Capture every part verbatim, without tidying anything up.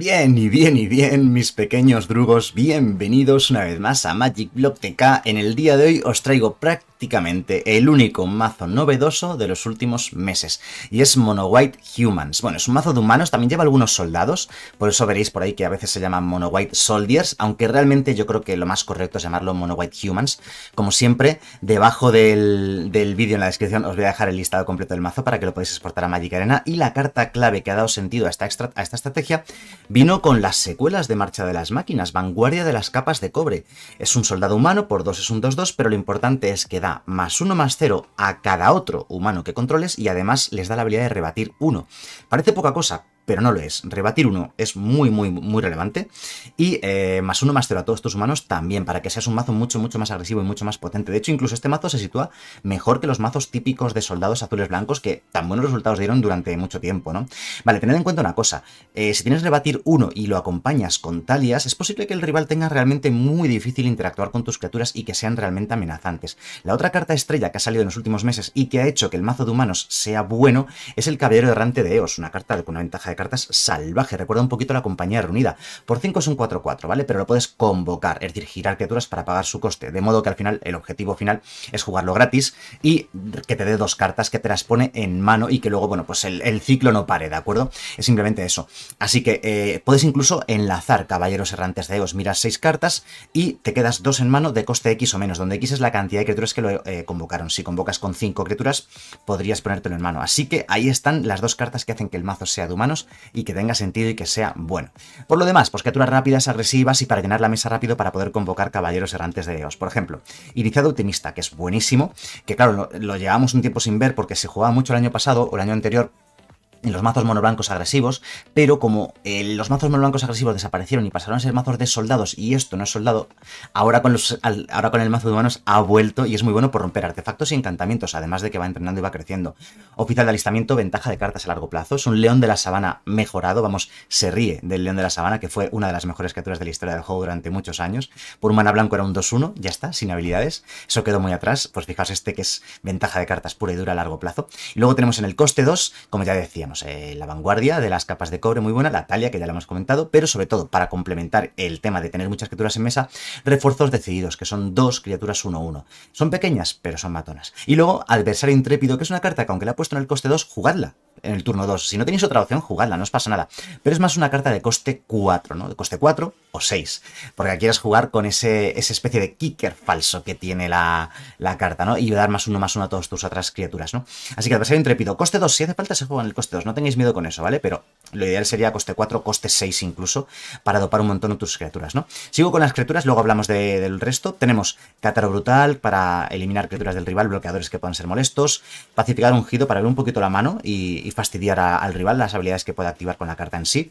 Bien y bien y bien, mis pequeños drugos, bienvenidos una vez más a MagicBlogTK. En el día de hoy os traigo prácticamente el único mazo novedoso de los últimos meses, y es Mono White Humans. Bueno, es un mazo de humanos, también lleva algunos soldados, por eso veréis por ahí que a veces se llaman Mono White Soldiers, aunque realmente yo creo que lo más correcto es llamarlo Mono White Humans. Como siempre, debajo del, del vídeo en la descripción os voy a dejar el listado completo del mazo para que lo podáis exportar a Magic Arena, y la carta clave que ha dado sentido a esta, extra, a esta estrategia vino con las secuelas de Marcha de las Máquinas, Vanguardia de las Capas de Cobre. Es un soldado humano, por dos es un dos dos, pero lo importante es que da más uno más cero a cada otro humano que controles y además les da la habilidad de rebatir uno. Parece poca cosa, pero no lo es. Rebatir uno es muy, muy, muy relevante. Y eh, más uno más cero a todos tus humanos también, para que seas un mazo mucho, mucho más agresivo y mucho más potente. De hecho, incluso este mazo se sitúa mejor que los mazos típicos de soldados azules blancos que tan buenos resultados dieron durante mucho tiempo, ¿no? Vale, tened en cuenta una cosa. Eh, si tienes rebatir uno y lo acompañas con Thalias, es posible que el rival tenga realmente muy difícil interactuar con tus criaturas y que sean realmente amenazantes. La otra carta estrella que ha salido en los últimos meses y que ha hecho que el mazo de humanos sea bueno es el Caballero Errante de Eos, una carta con una ventaja de cartas salvaje, recuerda un poquito a la Compañía Reunida. Por cinco es un cuatro cuatro, ¿vale? Pero lo puedes convocar, es decir, girar criaturas para pagar su coste, de modo que al final el objetivo final es jugarlo gratis y que te dé dos cartas que te las pone en mano y que luego, bueno, pues el, el ciclo no pare, ¿de acuerdo? Es simplemente eso. Así que eh, puedes incluso enlazar Caballeros Errantes de Eos, miras seis cartas y te quedas dos en mano de coste X o menos, donde X es la cantidad de criaturas que lo eh, convocaron. Si convocas con cinco criaturas, podrías ponértelo en mano. Así que ahí están las dos cartas que hacen que el mazo sea de humanos y que tenga sentido y que sea bueno. Por lo demás, pues criaturas rápidas, agresivas y para llenar la mesa rápido para poder convocar Caballeros Errantes de Eos. Por ejemplo, Iniciado Optimista, que es buenísimo, que claro, lo, lo llevamos un tiempo sin ver porque se jugaba mucho el año pasado o el año anterior en los mazos monoblancos agresivos, pero como eh, los mazos monoblancos agresivos desaparecieron y pasaron a ser mazos de soldados, y esto no es soldado, ahora con, los, al, ahora con el mazo de humanos ha vuelto y es muy bueno por romper artefactos y encantamientos, además de que va entrenando y va creciendo. Oficial de Alistamiento, ventaja de cartas a largo plazo, es un León de la Sabana mejorado, vamos, se ríe del León de la Sabana, que fue una de las mejores criaturas de la historia del juego durante muchos años. Por un mana blanco era un dos uno, ya está, sin habilidades, eso quedó muy atrás, pues fijaos este que es ventaja de cartas pura y dura a largo plazo. Y luego tenemos en el coste dos, como ya decía, Eh, la Vanguardia de las Capas de Cobre, muy buena, la Thalia, que ya la hemos comentado, pero sobre todo para complementar el tema de tener muchas criaturas en mesa, Refuerzos Decididos, que son dos criaturas uno uno. Son pequeñas, pero son matonas. Y luego Adversario Intrépido, que es una carta que aunque la he puesto en el coste dos, jugadla en el turno dos. Si no tenéis otra opción, jugadla, no os pasa nada. Pero es más una carta de coste cuatro, ¿no? De coste cuatro o seis. Porque quieres jugar con ese, esa especie de kicker falso que tiene la, la carta, ¿no? Y dar más uno más uno a todas tus otras criaturas, ¿no? Así que Adversario Intrépido, coste dos, si hace falta se juega en el coste dos. No tengáis miedo con eso, ¿vale? Pero lo ideal sería coste cuatro, coste seis incluso, para dopar un montón de tus criaturas, ¿no? Sigo con las criaturas, luego hablamos de, del resto. Tenemos Cátaro Brutal para eliminar criaturas del rival, bloqueadores que puedan ser molestos. Pacificador Ungido para ver un poquito la mano y, y fastidiar a, al rival las habilidades que pueda activar con la carta en sí.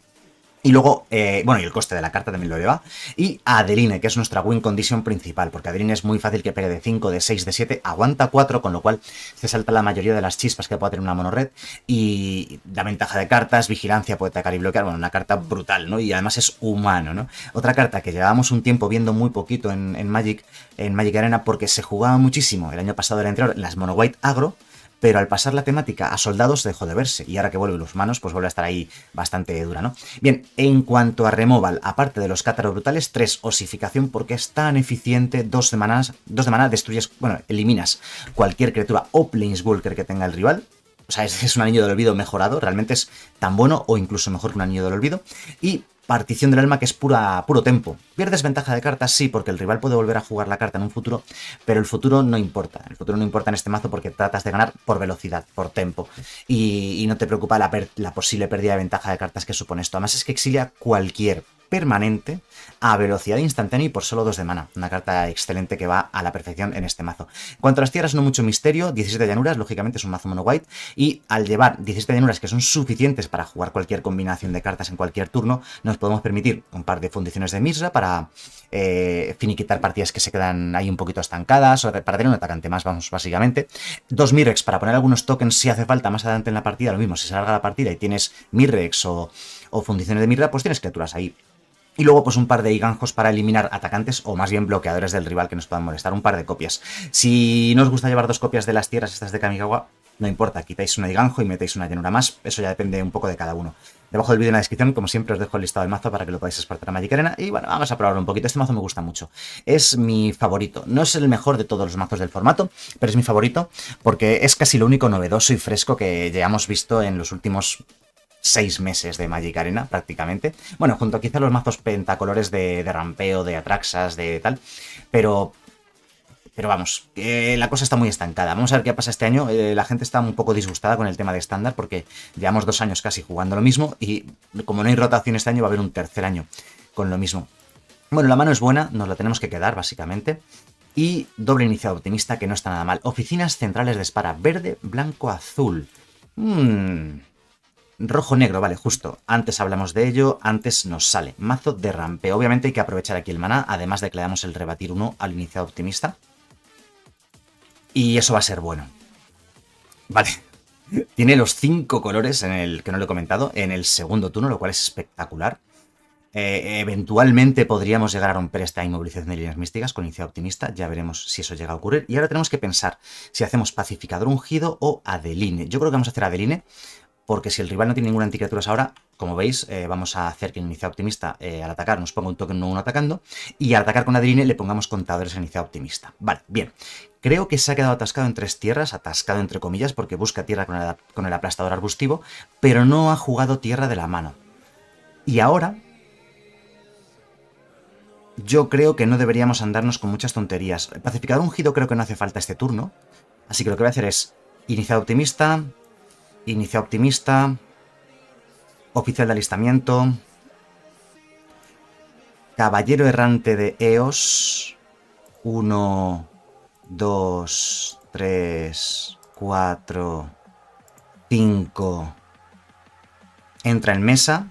Y luego, eh, bueno, y el coste de la carta también lo lleva. Y Adeline, que es nuestra win condition principal, porque Adeline es muy fácil que pegue de cinco, de seis, de siete, aguanta cuatro, con lo cual se salta la mayoría de las chispas que pueda tener una monored. Y la ventaja de cartas, vigilancia, puede atacar y bloquear, bueno, una carta brutal, ¿no? Y además es humano, ¿no? Otra carta que llevábamos un tiempo viendo muy poquito en, en, Magic, en Magic Arena, porque se jugaba muchísimo el año pasado, el anterior, las Mono White Agro. Pero al pasar la temática a soldados dejó de verse, y ahora que vuelven los humanos, pues vuelve a estar ahí bastante dura, ¿no? Bien, en cuanto a removal, aparte de los cátaros brutales, tres, Osificación, porque es tan eficiente, dos de maná, dos de maná destruyes, bueno, eliminas cualquier criatura o planeswalker que tenga el rival. O sea, es, es un Anillo del Olvido mejorado, realmente es tan bueno o incluso mejor que un Anillo del Olvido. Y Partición del Alma, que es pura, puro tempo. Pierdes ventaja de cartas, sí, porque el rival puede volver a jugar la carta en un futuro, pero el futuro no importa. El futuro no importa en este mazo porque tratas de ganar por velocidad, por tempo. Y, y no te preocupa la, la posible pérdida de ventaja de cartas que supone esto. Además es que exilia cualquier permanente a velocidad instantánea y por solo dos de mana. Una carta excelente que va a la perfección en este mazo. En cuanto a las tierras, no mucho misterio. diecisiete llanuras, lógicamente es un mazo mono white. Y al llevar diecisiete llanuras que son suficientes para jugar cualquier combinación de cartas en cualquier turno, nos podemos permitir un par de fundiciones de Mirra para eh, finiquitar partidas que se quedan ahí un poquito estancadas, o para tener un atacante más, vamos, básicamente. Dos Mirrex para poner algunos tokens si hace falta más adelante en la partida. Lo mismo, si se alarga la partida y tienes Mirrex o, o fundiciones de Mirra, pues tienes criaturas ahí. Y luego pues un par de eiganjos para eliminar atacantes o más bien bloqueadores del rival que nos puedan molestar, un par de copias. Si no os gusta llevar dos copias de las tierras estas de Kamigawa, no importa, quitáis una Eiganjo y metéis una llanura más, eso ya depende un poco de cada uno. Debajo del vídeo en la descripción, como siempre, os dejo el listado del mazo para que lo podáis exportar a Magic Arena. Y bueno, vamos a probarlo un poquito. Este mazo me gusta mucho. Es mi favorito. No es el mejor de todos los mazos del formato, pero es mi favorito porque es casi lo único novedoso y fresco que ya hemos visto en los últimos seis meses de Magic Arena, prácticamente. Bueno, junto a quizá los mazos pentacolores de, de rampeo, de Atraxas, de tal, pero... Pero vamos, eh, la cosa está muy estancada. Vamos a ver qué pasa este año. Eh, la gente está un poco disgustada con el tema de estándar porque llevamos dos años casi jugando lo mismo y como no hay rotación este año va a haber un tercer año con lo mismo. Bueno, la mano es buena, nos la tenemos que quedar básicamente. Y doble iniciado optimista que no está nada mal. Oficinas centrales de Spara, verde, blanco, azul. Mmm... Rojo-negro, vale, justo. Antes hablamos de ello, antes nos sale. Mazo de rampeo. Obviamente hay que aprovechar aquí el maná, además de que le damos el rebatir uno al iniciado optimista. Y eso va a ser bueno. Vale. Tiene los cinco colores en el que no lo he comentado en el segundo turno, lo cual es espectacular. Eh, eventualmente podríamos llegar a romper esta inmovilización de líneas místicas con iniciado optimista. Ya veremos si eso llega a ocurrir. Y ahora tenemos que pensar si hacemos Pacificador Ungido o Adeline. Yo creo que vamos a hacer Adeline porque si el rival no tiene ninguna anticriaturas ahora, como veis, eh, vamos a hacer que el iniciado optimista eh, al atacar nos ponga un token uno uno atacando y al atacar con Adeline le pongamos contadores al iniciado optimista. Vale, bien. Creo que se ha quedado atascado en tres tierras, atascado entre comillas, porque busca tierra con el, con el aplastador arbustivo, pero no ha jugado tierra de la mano. Y ahora, yo creo que no deberíamos andarnos con muchas tonterías. El Pacificador Ungido creo que no hace falta este turno, así que lo que voy a hacer es iniciado optimista, iniciado optimista, oficial de alistamiento, caballero errante de Eos, uno... dos, tres, cuatro, cinco. Entra en mesa.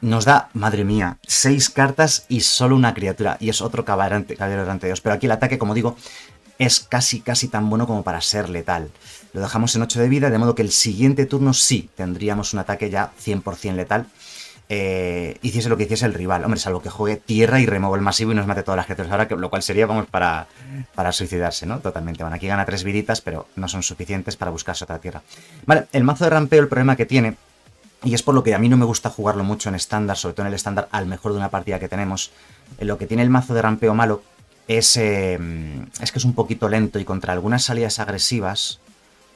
Nos da, madre mía, seis cartas y solo una criatura. Y es otro caballero errante de Dios. Pero aquí el ataque, como digo, es casi, casi tan bueno como para ser letal. Lo dejamos en ocho de vida, de modo que el siguiente turno sí tendríamos un ataque ya cien por cien letal. Eh, hiciese lo que hiciese el rival, hombre, salvo que juegue tierra y remueva el masivo y nos mate todas las criaturas ahora, que, lo cual sería, vamos, para, para suicidarse, ¿no? Totalmente, bueno, aquí gana tres viditas, pero no son suficientes para buscarse otra tierra. Vale, el mazo de rampeo, el problema que tiene, y es por lo que a mí no me gusta jugarlo mucho en estándar, sobre todo en el estándar, al mejor de una partida que tenemos, lo que tiene el mazo de rampeo malo es, eh, es que es un poquito lento y contra algunas salidas agresivas...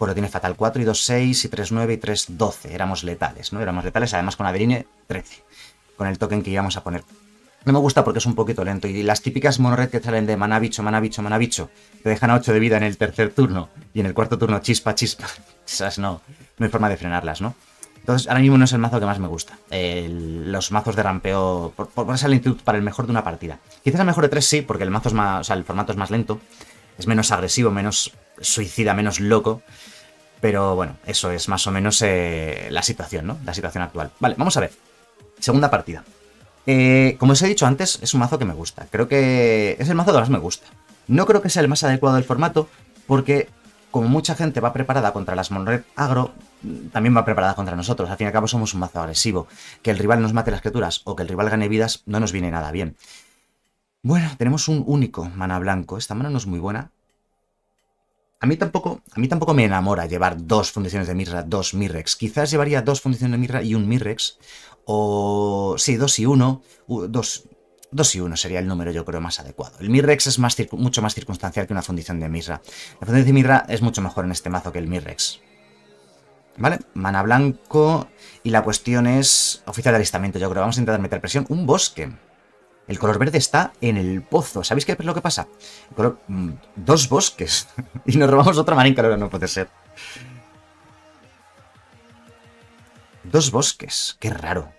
Pues lo tiene fatal, cuatro y dos, seis, y tres, nueve, y tres, doce. Éramos letales, ¿no? Éramos letales, además con Adeline, trece. Con el token que íbamos a poner. No me gusta porque es un poquito lento. Y las típicas monored que salen de maná bicho, maná bicho, maná bicho, te dejan a ocho de vida en el tercer turno. Y en el cuarto turno, chispa, chispa. Esas no, no hay forma de frenarlas, ¿no? Entonces, ahora mismo no es el mazo que más me gusta. El, los mazos de rampeo, por, por esa lentitud, para el mejor de una partida. Quizás el mejor de tres sí, porque el mazo es más, o sea, el formato es más lento. Es menos agresivo, menos suicida, menos loco. Pero bueno, eso es más o menos eh, la situación, ¿no? La situación actual. Vale, vamos a ver. Segunda partida. Eh, como os he dicho antes, es un mazo que me gusta. Creo que es el mazo que más me gusta. No creo que sea el más adecuado del formato porque como mucha gente va preparada contra las monored agro, también va preparada contra nosotros. Al fin y al cabo somos un mazo agresivo. Que el rival nos mate las criaturas o que el rival gane vidas no nos viene nada bien. Bueno, tenemos un único mana blanco. Esta mano no es muy buena. A mí tampoco, a mí tampoco me enamora llevar dos fundiciones de Mirra, dos Mirrex. Quizás llevaría dos fundiciones de Mirra y un Mirrex. O... sí, dos y uno. Uh, dos, dos y uno sería el número, yo creo, más adecuado. El Mirrex es más mucho más circunstancial que una fundición de Mirra. La fundición de Mirra es mucho mejor en este mazo que el Mirrex. ¿Vale? Mana blanco. Y la cuestión es... oficial de alistamiento, yo creo. Vamos a intentar meter presión. Un bosque. El color verde está en el pozo. ¿Sabéis qué es lo que pasa? El color... dos bosques. Y nos robamos otra marinca, no puede ser. Dos bosques. Qué raro.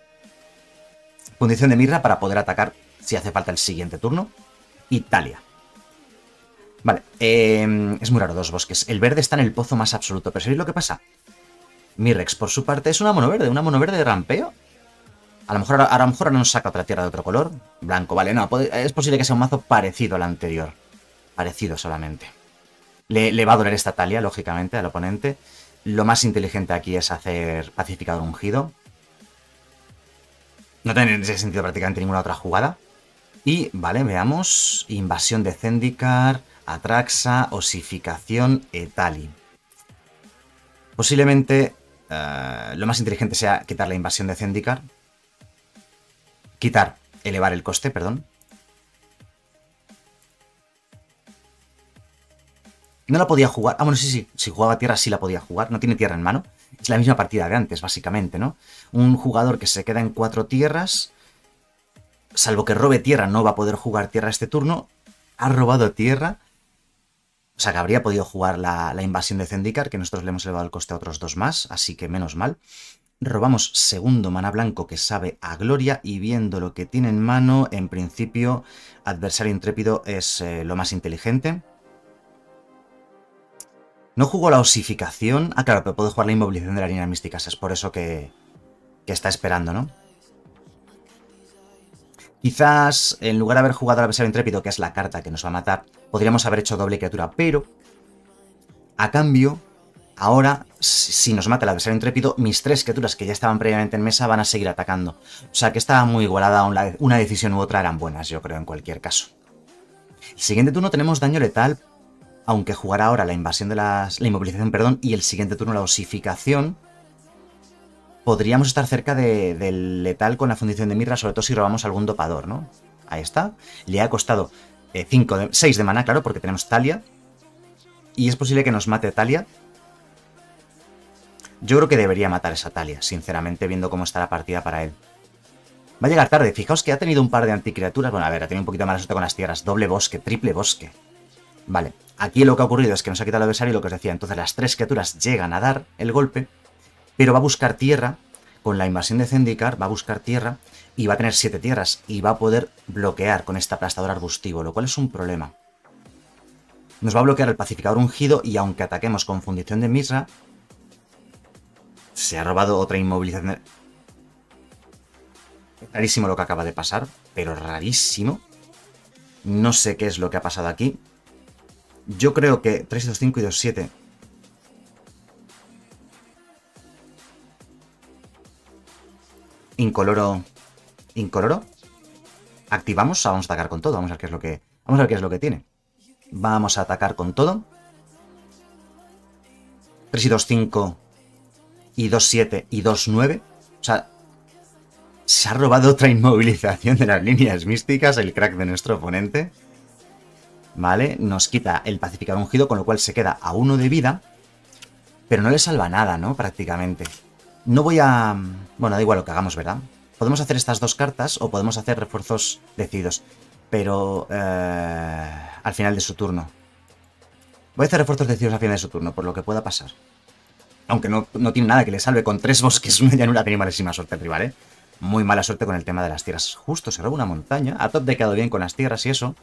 Fundición de Mirra para poder atacar si hace falta el siguiente turno. Italia. Vale. Eh, es muy raro, dos bosques. El verde está en el pozo más absoluto. Pero ¿sabéis lo que pasa? Mirrex, por su parte, es una mono verde. Una mono verde de rampeo. A lo mejor ahora nos saca otra tierra de otro color. Blanco, vale. No, puede, es posible que sea un mazo parecido al anterior. Parecido solamente. Le, le va a doler esta Thalia, lógicamente, al oponente. Lo más inteligente aquí es hacer Pacificador Ungido. No tiene en ese sentido prácticamente ninguna otra jugada. Y, vale, veamos. Invasión de Zendikar, Atraxa, Osificación, Etali. Posiblemente uh, lo más inteligente sea quitar la invasión de Zendikar. Quitar, elevar el coste, perdón. No la podía jugar. Ah, bueno, sí, sí. Si jugaba tierra, sí la podía jugar. No tiene tierra en mano. Es la misma partida de antes, básicamente, ¿no? Un jugador que se queda en cuatro tierras. Salvo que robe tierra, no va a poder jugar tierra este turno. Ha robado tierra. O sea, que habría podido jugar la, la invasión de Zendikar, que nosotros le hemos elevado el coste a otros dos más. Así que menos mal. Robamos segundo mana blanco que sabe a gloria. Y viendo lo que tiene en mano, en principio, Adversario Intrépido es eh, lo más inteligente. No jugó la osificación. Ah, claro, pero puedo jugar la inmovilización de la línea mística. Es por eso que, que está esperando, ¿no? Quizás, en lugar de haber jugado al adversario intrépido, que es la carta que nos va a matar, podríamos haber hecho doble criatura, pero a cambio, ahora, si nos mata el adversario intrépido, mis tres criaturas que ya estaban previamente en mesa van a seguir atacando. O sea que estaba muy igualada, una decisión u otra eran buenas, yo creo, en cualquier caso. El siguiente turno tenemos daño letal, aunque jugará ahora la invasión de las... la inmovilización, perdón, y el siguiente turno la osificación. Podríamos estar cerca de, del letal con la fundición de Mirra, sobre todo si robamos algún dopador, ¿no? Ahí está. Le ha costado seis eh, de, de maná, claro, porque tenemos Thalia. Y es posible que nos mate Thalia. Yo creo que debería matar esa Thalia, sinceramente, viendo cómo está la partida para él. Va a llegar tarde. Fijaos que ha tenido un par de anticriaturas. Bueno, a ver, ha tenido un poquito mala suerte con las tierras. Doble bosque, triple bosque. Vale. Aquí lo que ha ocurrido es que nos ha quitado el adversario, lo que os decía. Entonces las tres criaturas llegan a dar el golpe, pero va a buscar tierra, con la invasión de Zendikar, va a buscar tierra y va a tener siete tierras y va a poder bloquear con este aplastador arbustivo, lo cual es un problema. Nos va a bloquear el pacificador ungido y aunque ataquemos con fundición de Mirra, se ha robado otra inmovilización. Rarísimo lo que acaba de pasar, pero rarísimo. No sé qué es lo que ha pasado aquí. Yo creo que tres, dos, cinco y dos, siete. Incoloro. Incoloro. Activamos. Vamos a atacar con todo. Vamos a ver qué es lo que. Vamos a ver qué es lo que tiene. Vamos a atacar con todo. tres y dos, cinco y dos, siete y dos, nueve. O sea. Se ha robado otra inmovilización de las líneas místicas. El crack de nuestro oponente. ¿Vale? Nos quita el pacificador ungido, con lo cual se queda a uno de vida, pero no le salva nada, ¿no? Prácticamente. No voy a... Bueno, da igual lo que hagamos, ¿verdad? Podemos hacer estas dos cartas o podemos hacer refuerzos decididos, pero eh... al final de su turno. Voy a hacer refuerzos decididos al final de su turno, por lo que pueda pasar. Aunque no, no tiene nada que le salve con tres bosques, una llanura, tenía malísima suerte el rival, ¿eh? Muy mala suerte con el tema de las tierras. Justo se roba una montaña. A top de quedado bien con las tierras y eso.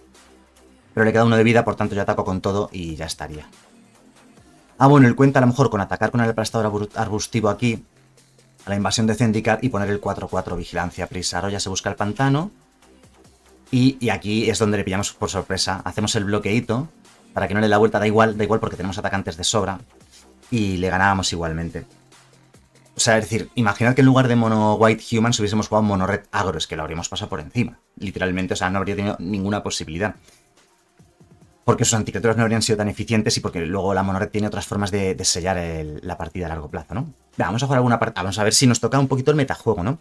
Pero le queda uno de vida, por tanto yo ataco con todo y ya estaría. Ah, bueno, él cuenta a lo mejor con atacar con el aplastador arbustivo aquí a la invasión de Zendikar y poner el cuatro cuatro vigilancia prisa. Ahora ya se busca el pantano y, y aquí es donde le pillamos por sorpresa. Hacemos el bloqueíto para que no le dé la vuelta. Da igual, da igual porque tenemos atacantes de sobra y le ganábamos igualmente. O sea, es decir, imaginad que en lugar de Mono White Humans hubiésemos jugado Mono Red Agro. Es que lo habríamos pasado por encima. Literalmente, o sea, no habría tenido ninguna posibilidad. Porque sus anticriaturas no habrían sido tan eficientes y porque luego la monorred tiene otras formas de, de sellar el, la partida a largo plazo, ¿no? Vamos a jugar alguna partida. Vamos a ver si nos toca un poquito el metajuego, ¿no?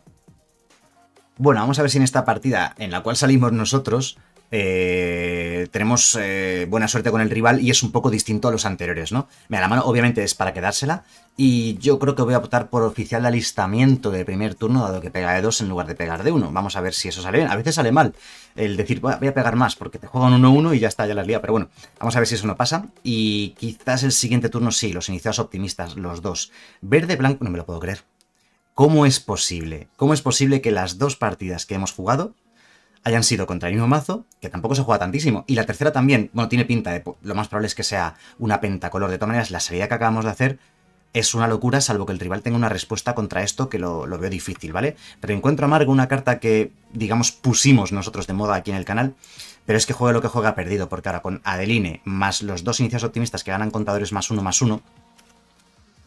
Bueno, vamos a ver si en esta partida en la cual salimos nosotros eh, tenemos eh, buena suerte con el rival y es un poco distinto a los anteriores, ¿no? Mira, la mano obviamente es para quedársela y yo creo que voy a optar por oficial de alistamiento de primer turno, dado que pega de dos en lugar de pegar de uno. Vamos a ver si eso sale bien. A veces sale mal el decir, voy a pegar más porque te juegan uno uno y ya está, ya las lía. Pero bueno, vamos a ver si eso no pasa. Y quizás el siguiente turno sí, los iniciados optimistas, los dos. Verde, blanco, no me lo puedo creer. ¿Cómo es posible? ¿Cómo es posible que las dos partidas que hemos jugado hayan sido contra el mismo mazo, que tampoco se juega tantísimo? Y la tercera también, bueno, tiene pinta de... Lo más probable es que sea una pentacolor. De todas maneras, la salida que acabamos de hacer es una locura, salvo que el rival tenga una respuesta contra esto que lo, lo veo difícil, ¿vale? Reencuentro amargo, una carta que, digamos, pusimos nosotros de moda aquí en el canal, pero es que juega lo que juega perdido, porque ahora con Adeline, más los dos iniciados optimistas que ganan contadores más uno, más uno,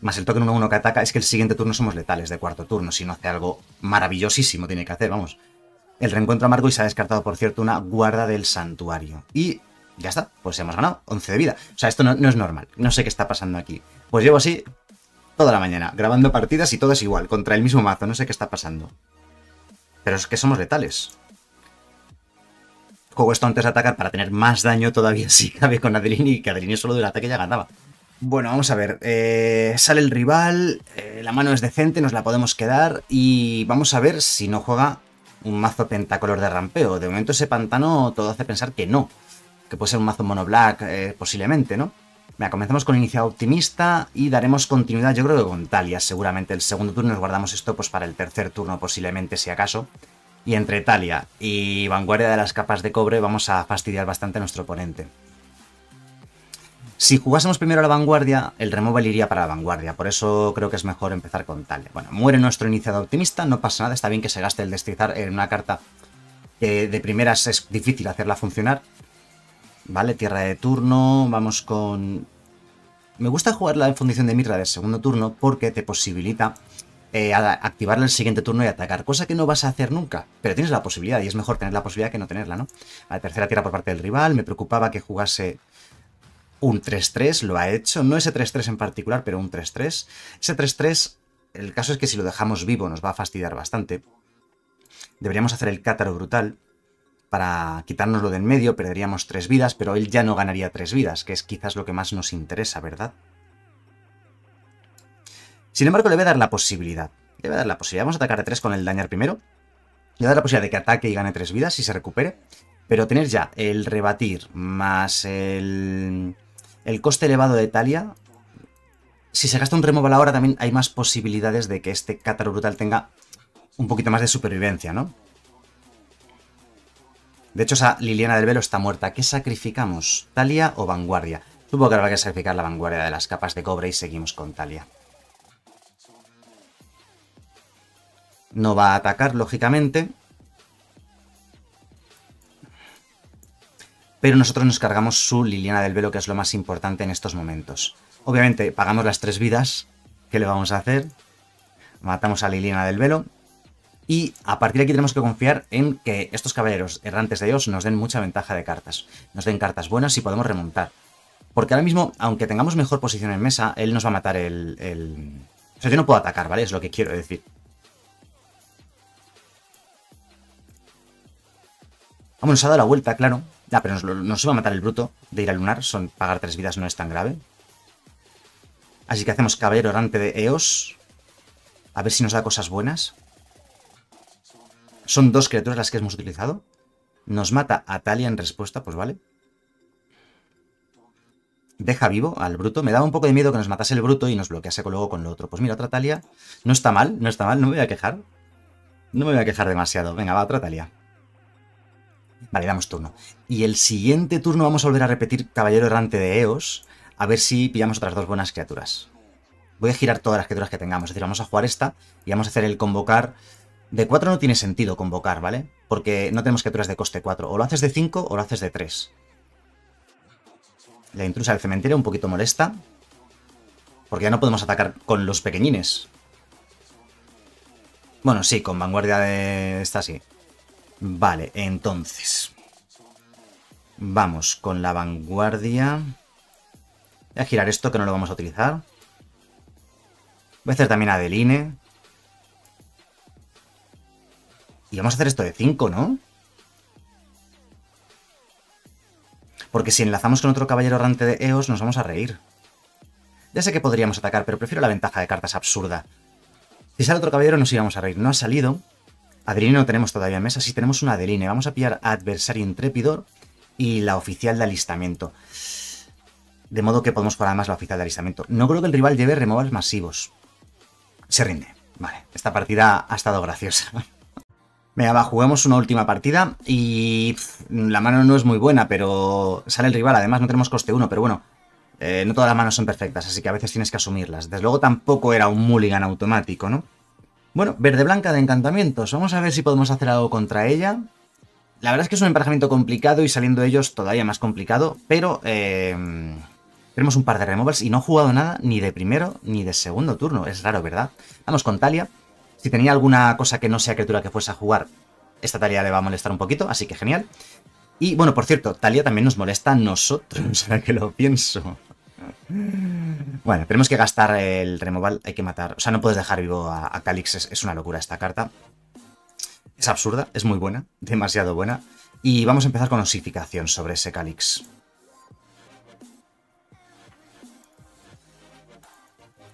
más el token uno uno que ataca, es que el siguiente turno somos letales de cuarto turno, si no hace algo maravillosísimo tiene que hacer, vamos. El reencuentro amargo y se ha descartado, por cierto, una guarda del santuario. Y... ya está, pues hemos ganado, once de vida. O sea, esto no, no es normal, no sé qué está pasando aquí. Pues llevo así... toda la mañana, grabando partidas y todas igual, contra el mismo mazo, no sé qué está pasando. Pero es que somos letales. Juego esto antes de atacar para tener más daño todavía si cabe con Adeline, y que Adeline solo del ataque ya ganaba. Bueno, vamos a ver, eh, sale el rival, eh, la mano es decente, nos la podemos quedar y vamos a ver si no juega un mazo pentacolor de rampeo. De momento ese pantano todo hace pensar que no, que puede ser un mazo mono black, eh, posiblemente, ¿no? Mira, comenzamos con Iniciado Optimista y daremos continuidad, yo creo que con Thalia, seguramente. El segundo turno nos guardamos esto pues para el tercer turno posiblemente, si acaso. Y entre Thalia y Vanguardia de las Capas de Cobre vamos a fastidiar bastante a nuestro oponente. Si jugásemos primero a la Vanguardia, el removal iría para la Vanguardia, por eso creo que es mejor empezar con Thalia. Bueno, muere nuestro Iniciado Optimista, no pasa nada, está bien que se gaste el Destrezar en una carta que de primeras es difícil hacerla funcionar. Vale, tierra de turno, vamos con... Me gusta jugar la Fundición de Mirra del segundo turno porque te posibilita eh, activarla el siguiente turno y atacar, cosa que no vas a hacer nunca, pero tienes la posibilidad y es mejor tener la posibilidad que no tenerla, ¿no? La tercera tierra por parte del rival, me preocupaba que jugase... un tres tres, lo ha hecho, no ese tres tres en particular, pero un tres tres. Ese tres tres, el caso es que si lo dejamos vivo nos va a fastidiar bastante. Deberíamos hacer el Cátaro Brutal para quitárnoslo de en medio, perderíamos tres vidas, pero él ya no ganaría tres vidas, que es quizás lo que más nos interesa, ¿verdad? Sin embargo, le voy a dar la posibilidad. Le voy a dar la posibilidad, vamos a atacar de tres con el dañar primero. Le voy a dar la posibilidad de que ataque y gane tres vidas y se recupere. Pero tener ya el rebatir más el... el coste elevado de Thalia, si se gasta un removal ahora también hay más posibilidades de que este Cátaro Brutal tenga un poquito más de supervivencia, ¿no? De hecho, esa Liliana del Velo está muerta. ¿Qué sacrificamos? ¿Thalia o Vanguardia? Supongo que habrá que sacrificar la Vanguardia de las Capas de Cobre y seguimos con Thalia. No va a atacar, lógicamente. Pero nosotros nos cargamos su Liliana del Velo, que es lo más importante en estos momentos. Obviamente, pagamos las tres vidas. ¿Qué le vamos a hacer? Matamos a Liliana del Velo. Y a partir de aquí tenemos que confiar en que estos caballeros errantes de Eos nos den mucha ventaja de cartas. Nos den cartas buenas y podemos remontar. Porque ahora mismo, aunque tengamos mejor posición en mesa, él nos va a matar el... el... O sea, yo no puedo atacar, ¿vale? Es lo que quiero decir. Vamos, nos ha dado la vuelta, claro. Ah, pero nos, nos iba a matar el Bruto de Ir a Lunar. Son, pagar tres vidas no es tan grave. Así que hacemos Caballero Errante de Eos. A ver si nos da cosas buenas. Son dos criaturas las que hemos utilizado. Nos mata a Thalia en respuesta, pues vale. Deja vivo al Bruto. Me daba un poco de miedo que nos matase el Bruto y nos bloquease luego con lo otro. Pues mira, otra Thalia. No está mal, no está mal. No me voy a quejar. No me voy a quejar demasiado. Venga, va, otra Thalia. Vale, damos turno. Y el siguiente turno vamos a volver a repetir Caballero Errante de Eos, a ver si pillamos otras dos buenas criaturas. Voy a girar todas las criaturas que tengamos, es decir, vamos a jugar esta y vamos a hacer el convocar. De cuatro no tiene sentido convocar, ¿vale? Porque no tenemos criaturas de coste cuatro. O lo haces de cinco o lo haces de tres. La Intrusa del Cementerio un poquito molesta, porque ya no podemos atacar con los pequeñines. Bueno, sí, con Vanguardia de esta sí. Vale, entonces vamos con la Vanguardia. Voy a girar esto que no lo vamos a utilizar. Voy a hacer también a Adeline. Y vamos a hacer esto de cinco, ¿no? Porque si enlazamos con otro Caballero Errante de Eos nos vamos a reír. Ya sé que podríamos atacar, pero prefiero la ventaja de cartas absurda. Si sale otro caballero nos íbamos a reír. No ha salido. Adeline no tenemos todavía en mesa, sí tenemos una Adeline. Vamos a pillar a Adversario Intrépido y la Oficial de Alistamiento. De modo que podemos jugar además la Oficial de Alistamiento. No creo que el rival lleve removals masivos. Se rinde. Vale, esta partida ha estado graciosa. Venga, va, jugamos una última partida y pff, la mano no es muy buena, pero sale el rival. Además no tenemos coste uno, pero bueno, eh, no todas las manos son perfectas, así que a veces tienes que asumirlas. Desde luego tampoco era un mulligan automático, ¿no? Bueno, verde blanca de encantamientos. Vamos a ver si podemos hacer algo contra ella. La verdad es que es un emparejamiento complicado y saliendo ellos todavía más complicado, pero eh, tenemos un par de removals y no he jugado nada ni de primero ni de segundo turno. Es raro, ¿verdad? Vamos con Thalia. Si tenía alguna cosa que no sea criatura que fuese a jugar, esta Thalia le va a molestar un poquito, así que genial. Y bueno, por cierto, Thalia también nos molesta a nosotros, ahora que lo pienso. Bueno, tenemos que gastar el removal. Hay que matar. O sea, no puedes dejar vivo a, a Calix. Es, es una locura esta carta. Es absurda. Es muy buena. Demasiado buena. Y vamos a empezar con osificación sobre ese Calix.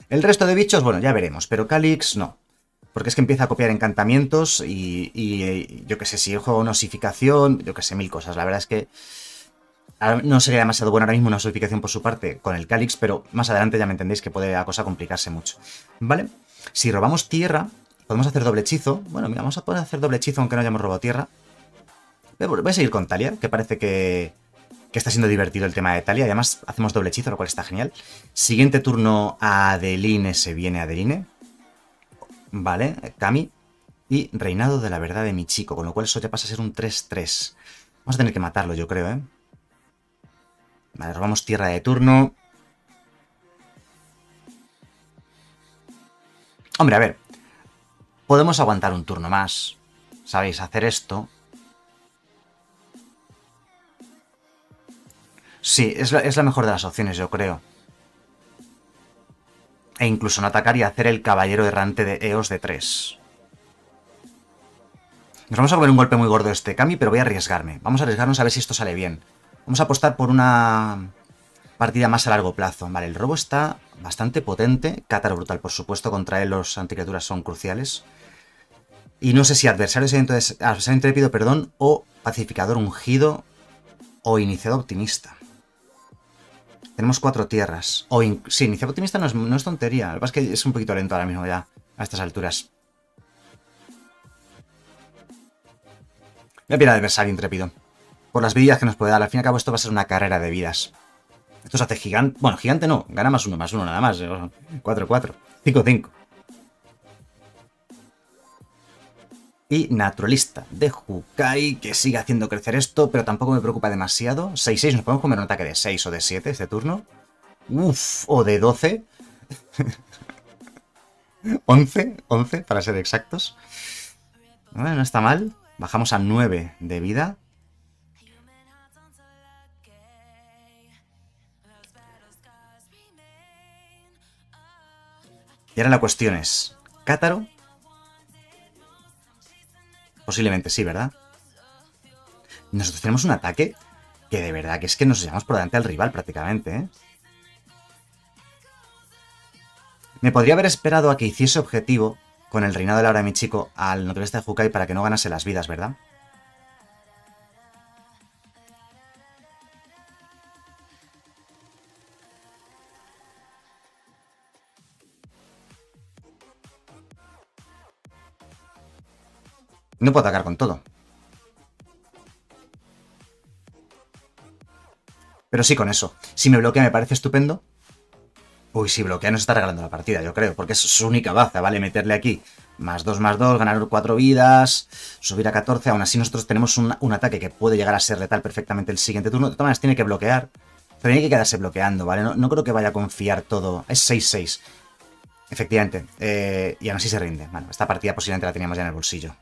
El resto de bichos, bueno, ya veremos. Pero Calix no. Porque es que empieza a copiar encantamientos y, y, y yo que sé, si yo juego una osificación, yo que sé, mil cosas. La verdad es que no sería demasiado bueno ahora mismo una osificación por su parte con el Calix, pero más adelante ya me entendéis que puede la cosa complicarse mucho. ¿Vale? Si robamos tierra, podemos hacer doble hechizo. Bueno, mira, vamos a poder hacer doble hechizo aunque no hayamos robado tierra. Voy a seguir con Thalia, que parece que, que está siendo divertido el tema de Thalia. Y además hacemos doble hechizo, lo cual está genial. Siguiente turno a Adeline, se viene Adeline. Vale, Kami. Y Reinado de la Verdad de mi chico, con lo cual eso ya pasa a ser un tres tres. Vamos a tener que matarlo, yo creo, ¿eh? Vale, robamos tierra de turno. Hombre, a ver. Podemos aguantar un turno más. ¿Sabéis? Hacer esto. Sí, es la, es la mejor de las opciones, yo creo. E incluso no atacar y hacer el Caballero Errante de Eos de tres. Nos vamos a volver un golpe muy gordo este Kami, pero voy a arriesgarme. Vamos a arriesgarnos a ver si esto sale bien. Vamos a apostar por una partida más a largo plazo. Vale, el robo está bastante potente. Cátaro Brutal, por supuesto, contra él los anticriaturas son cruciales. Y no sé si Adversario Intrépido, perdón, o Pacificador Ungido o Iniciado Optimista. Tenemos cuatro tierras. O in... Sí, Iniciado Optimista no es, no es tontería. Lo que pasa es que es un poquito lento ahora mismo ya, a estas alturas. Voy a pillar Adversario Intrépido. Por las vidas que nos puede dar. Al fin y al cabo esto va a ser una carrera de vidas. Esto se hace gigante. Bueno, gigante no. Gana más uno, más uno nada más. cuatro cuatro. cinco cinco. Y naturalista de Jukai, que sigue haciendo crecer esto, pero tampoco me preocupa demasiado. seis seis, nos podemos comer un ataque de seis o de siete este turno. Uff, o de doce. once, once, para ser exactos. Bueno, no está mal. Bajamos a nueve de vida. Y ahora la cuestión es, ¿Cátaro? Posiblemente sí, ¿verdad? Nosotros tenemos un ataque que de verdad que es que nos llevamos por delante al rival prácticamente, ¿eh? Me podría haber esperado a que hiciese objetivo con el Reinado de la Hora de mi chico al naturalista de Jukai para que no ganase las vidas, ¿verdad? No puedo atacar con todo. Pero sí con eso. Si me bloquea me parece estupendo. Uy, si bloquea nos está regalando la partida, yo creo. Porque es su única baza, ¿vale? Meterle aquí más dos, más dos, ganar cuatro vidas, subir a catorce. Aún así nosotros tenemos un, un ataque que puede llegar a ser letal perfectamente el siguiente turno. De todas maneras tiene que bloquear. Pero tiene que quedarse bloqueando, ¿vale? No, no creo que vaya a confiar todo. Es seis seis. Efectivamente. Eh, y aún así se rinde. Bueno, esta partida posiblemente la teníamos ya en el bolsillo.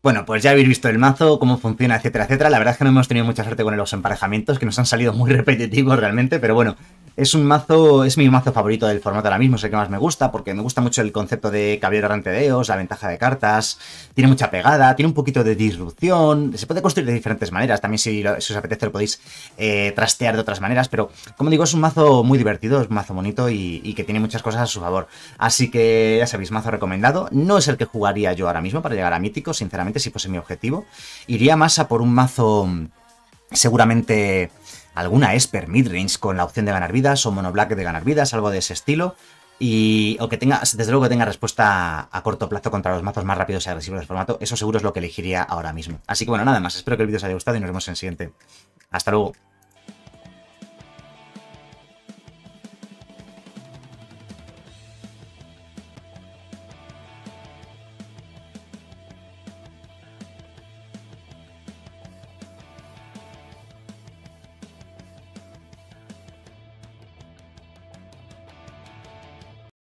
Bueno, pues ya habéis visto el mazo, cómo funciona, etcétera, etcétera. La verdad es que no hemos tenido mucha suerte con los emparejamientos, que nos han salido muy repetitivos realmente, pero bueno, es un mazo, es mi mazo favorito del formato ahora mismo, es el que más me gusta, porque me gusta mucho el concepto de Caballero Errante de Eos, la ventaja de cartas, tiene mucha pegada, tiene un poquito de disrupción, se puede construir de diferentes maneras, también si, si os apetece lo podéis eh, trastear de otras maneras, pero como digo, es un mazo muy divertido, es un mazo bonito y, y que tiene muchas cosas a su favor. Así que ya sabéis, mazo recomendado, no es el que jugaría yo ahora mismo para llegar a mítico, sinceramente, si fuese mi objetivo. Iría más a por un mazo seguramente... alguna Esper midrange con la opción de ganar vidas o mono black de ganar vidas, algo de ese estilo. Y, o que tenga, desde luego que tenga respuesta a corto plazo contra los mazos más rápidos y agresivos del formato. Eso seguro es lo que elegiría ahora mismo. Así que bueno, nada más. Espero que el vídeo os haya gustado y nos vemos en el siguiente. Hasta luego.